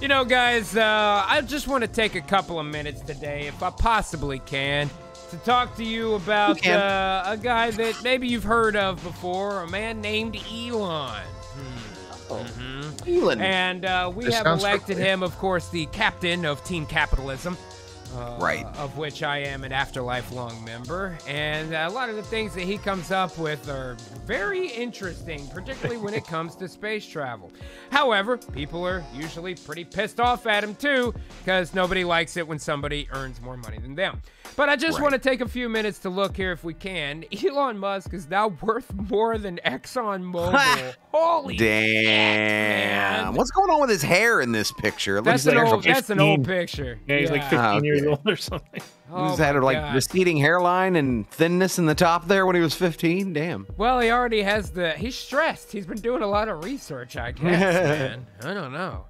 You know, guys, I just want to take a couple of minutes today, if I possibly can, to talk to you about a guy that maybe you've heard of before, a man named Elon. Elon. And we have elected him, of course, the captain of Team Capitalism. Right. Of which I am an afterlife-long member. And a lot of the things that he comes up with are very interesting, particularly when it comes to space travel. However, people are usually pretty pissed off at him, too, because nobody likes it when somebody earns more money than them. But I just want to take a few minutes to look here if we can. Elon Musk is now worth more than Exxon Mobil. Holy damn. Shit, what's going on with his hair in this picture? It looks that's an old picture. Yeah, he's like 15 years old or something. He's had a receding hairline and thinness in the top there when he was 15. Damn. Well, he already has the. He's stressed. He's been doing a lot of research, I guess. Man, I don't know.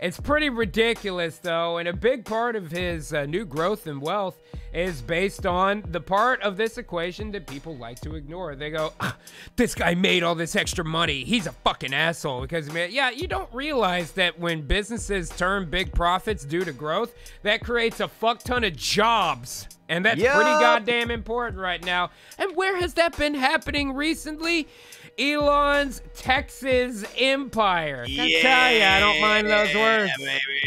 It's pretty ridiculous, though, and a big part of his new growth and wealth is based on the part of this equation that people like to ignore. They go, this guy made all this extra money. He's a fucking asshole. Because, man, yeah, you don't realize that when businesses turn big profits due to growth, that creates a fuck ton of jobs. And that's pretty goddamn important right now. And where has that been happening recently? Elon's Texas empire. I tell you, I don't mind those words.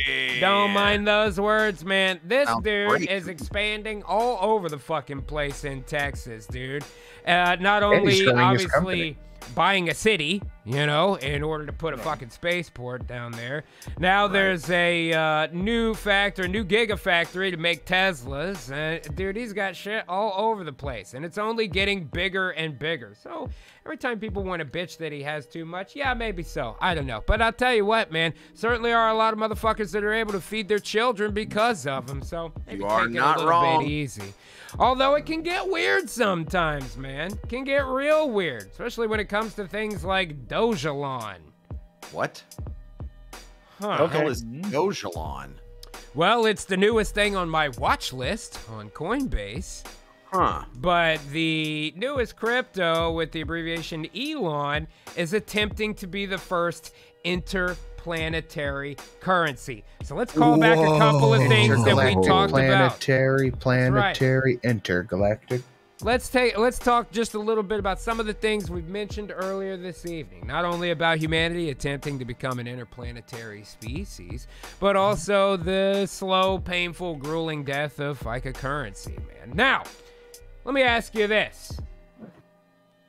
Baby. Don't mind those words, man. This dude is expanding all over the fucking place in Texas, dude. Not only, obviously, buying a city, you know, in order to put a fucking spaceport down there. Now there's a new gigafactory to make Teslas. Dude, he's got shit all over the place, and it's only getting bigger and bigger. So every time people want to bitch that he has too much, yeah, maybe so. I don't know. But I'll tell you what, man, certainly are a lot of motherfuckers that are able to feed their children because of him. So maybe you are not wrong. Bit easy. Although it can get weird sometimes, man. It can get real weird, especially when it comes to things like Dogelon. What? What the hell is Dogelon? Well, it's the newest thing on my watch list on Coinbase. But the newest crypto with the abbreviation Elon is attempting to be the first interplanetary currency. So let's call back a couple of things that we talked about. Intergalactic. Let's talk just a little bit about some of the things we've mentioned earlier this evening. Not only about humanity attempting to become an interplanetary species, but also the slow, painful, grueling death of FICA currency, man. Now, let me ask you this.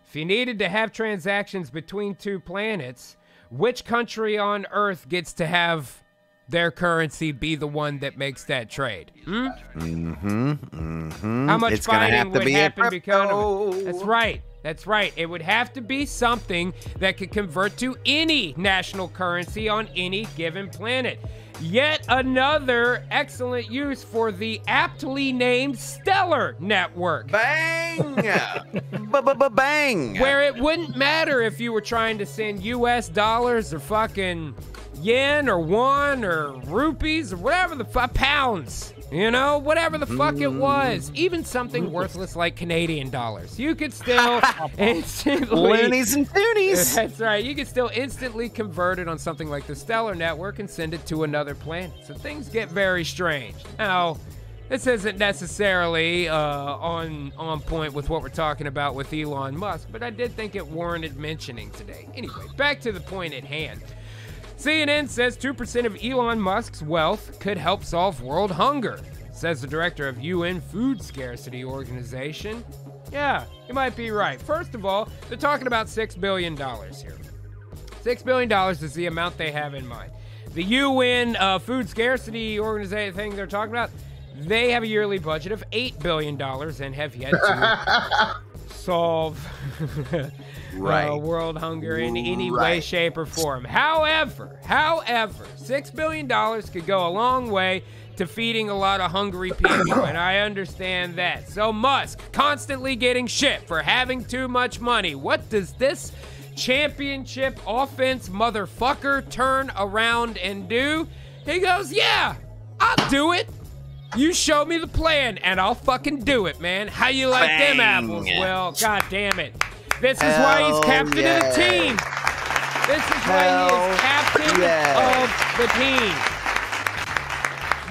If you needed to have transactions between two planets, which country on Earth gets to have their currency be the one that makes that trade? How much fighting would happen because of it? That's right. That's right. It would have to be something that could convert to any national currency on any given planet. Yet another excellent use for the aptly named Stellar Network. Bang! Bang! Where it wouldn't matter if you were trying to send US dollars or fucking yen or won or rupees or whatever the fuck, pounds, you know, whatever the fuck it was, even something worthless like Canadian dollars, you could still instantly loonies and toonies. That's right, you could still instantly convert it on something like the Stellar Network and send it to another planet. So things get very strange. Now, this isn't necessarily on point with what we're talking about with Elon Musk, but I did think it warranted mentioning today. Anyway, back to the point at hand. CNN says 2% of Elon Musk's wealth could help solve world hunger, says the director of UN Food Scarcity Organization. Yeah, you might be right. First of all, they're talking about $6 billion here. $6 billion is the amount they have in mind. The UN Food Scarcity Organization thing they're talking about, they have a yearly budget of $8 billion and have yet to solve world hunger in any way, shape, or form. However, $6 billion could go a long way to feeding a lot of hungry people, and I understand that. So Musk, constantly getting shit for having too much money. What does this championship offense motherfucker turn around and do? He goes, yeah, I'll do it. You show me the plan, and I'll fucking do it, man. How you like them apples, Will? God damn it. This is why he's captain of the team. This is why he is captain of the team.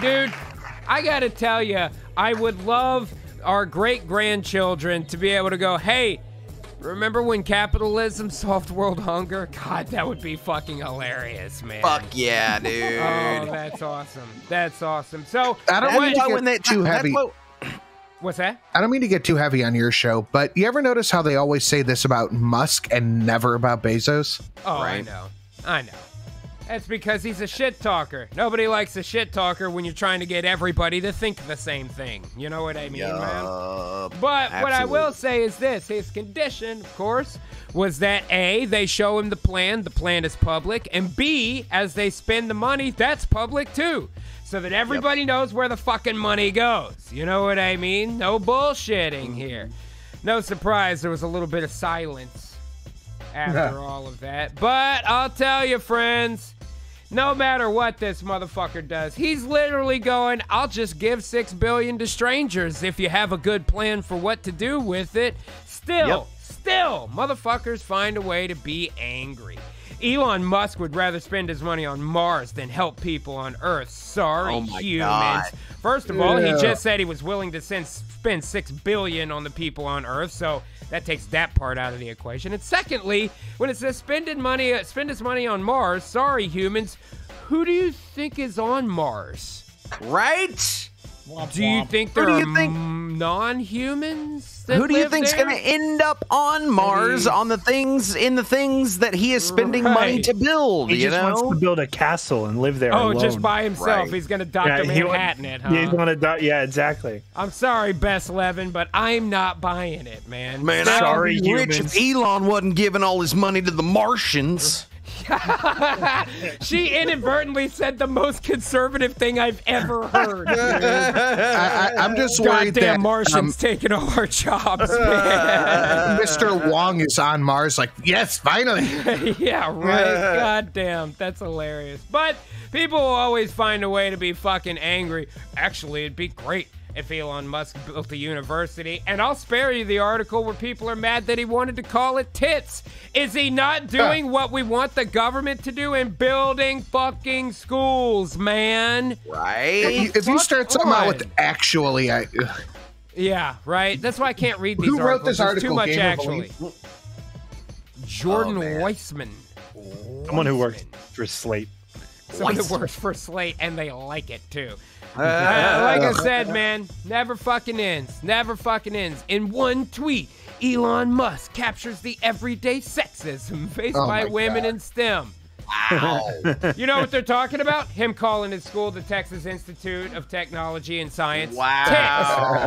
Dude, I gotta tell you, I would love our great-grandchildren to be able to go, hey, remember when capitalism solved world hunger? God, that would be fucking hilarious, man. Fuck yeah, dude. Oh, that's awesome. That's awesome. So I don't want to get too heavy. What's that? I don't mean to get too heavy on your show, but you ever notice how they always say this about Musk and never about Bezos? Oh, right? I know. I know. That's because he's a shit talker. Nobody likes a shit talker when you're trying to get everybody to think the same thing. You know what I mean, man? But absolutely. What I will say is this. His condition, of course, was that A, they show him the plan. The plan is public. And B, as they spend the money, that's public too. So that everybody knows where the fucking money goes. You know what I mean? No bullshitting here. No surprise there was a little bit of silence after all of that. But I'll tell you, friends. No matter what this motherfucker does, he's literally going, I'll just give $6 billion to strangers if you have a good plan for what to do with it. Still, motherfuckers find a way to be angry. Elon Musk would rather spend his money on Mars than help people on Earth. Sorry, humans. God. First of all, he just said he was willing to spend $6 billion on the people on Earth, so that takes that part out of the equation. And secondly, when it says spend his money on Mars, sorry, humans, who do you think is on Mars? Right? Do you think there are non-humans? Who do you think's going to end up on Mars on the things that he is spending money to build? He just wants to build a castle and live there. Oh, alone. Just by himself. Right. He's going to Dr. Manhattan it, huh? He's going to, exactly. I'm sorry, Bess Levin, but I'm not buying it, man. Man, sorry, humans. Rich if Elon wasn't giving all his money to the Martians. She inadvertently said the most conservative thing I've ever heard. I'm just worried that Martians taking all our jobs, man. Mr. Wong is on Mars, like, yes, finally. Yeah, right. Goddamn, that's hilarious. But people will always find a way to be fucking angry. Actually, it'd be great if Elon Musk built a university. And I'll spare you the article where people are mad that he wanted to call it tits. Is he not doing what we want the government to do in building fucking schools, man? Right? If you start something out with actually... yeah, right? That's why I can't read these articles. Who wrote this article? Too much actually. Jordan Weissman. Someone who works for Slate. Someone who works for Slate, and they like it, too. Like I said, man, never fucking ends. Never fucking ends. In one tweet, Elon Musk captures the everyday sexism faced by women in STEM. Wow. You know what they're talking about? Him calling his school the Texas Institute of Technology and Science. Wow.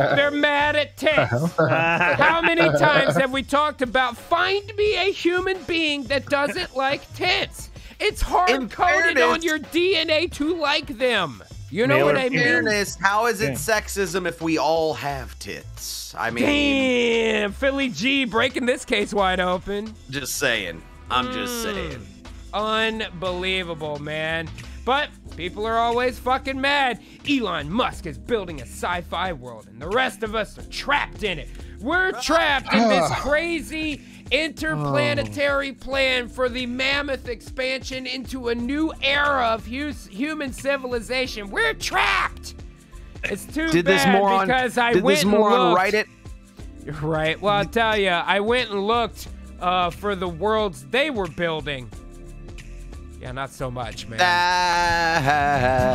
Tits. They're mad at tits. How many times have we talked about find me a human being that doesn't like tits? It's hard-coded on your DNA to like them. You know what I mean? Fairness, how is it sexism if we all have tits? I mean, damn, Philly G breaking this case wide open. Just saying. I'm just saying. Unbelievable, man. But people are always fucking mad. Elon Musk is building a sci-fi world, and the rest of us are trapped in it. We're trapped in this crazy interplanetary plan for the mammoth expansion into a new era of human civilization. We're trapped. It's too bad because I went and looked. Write it? Right. Well, I'll tell you, I went and looked for the worlds they were building. Yeah, not so much, man.